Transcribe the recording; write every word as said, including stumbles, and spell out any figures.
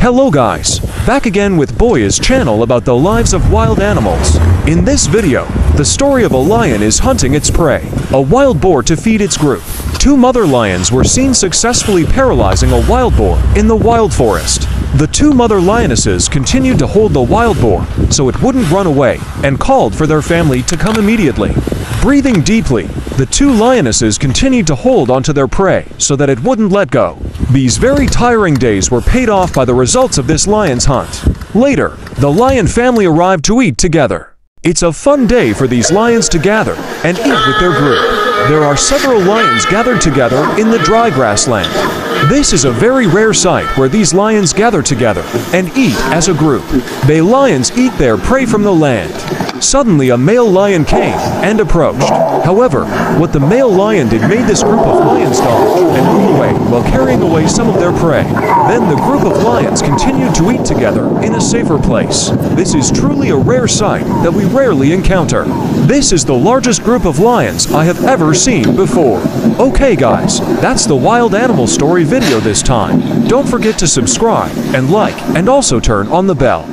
Hello guys, back again with Boyis channel about the lives of wild animals. In this video, the story of a lion is hunting its prey, a wild boar, to feed its group. Two mother lions were seen successfully paralyzing a wild boar in the wild forest. The two mother lionesses continued to hold the wild boar so it wouldn't run away and called for their family to come immediately. Breathing deeply, the two lionesses continued to hold onto their prey so that it wouldn't let go. These very tiring days were paid off by the results of this lion's hunt. Later, the lion family arrived to eat together. It's a fun day for these lions to gather and eat with their group. There are several lions gathered together in the dry grassland. This is a very rare sight where these lions gather together and eat as a group. They lions eat their prey from the land. Suddenly a male lion came and approached. However, what the male lion did made this group of lions dodge and move away while carrying away some of their prey. Then the group of lions continued to eat together in a safer place. This is truly a rare sight that we rarely encounter. This is the largest group of lions I have ever seen before. Okay guys, that's the wild animal story video this time. Don't forget to subscribe and like and also turn on the bell.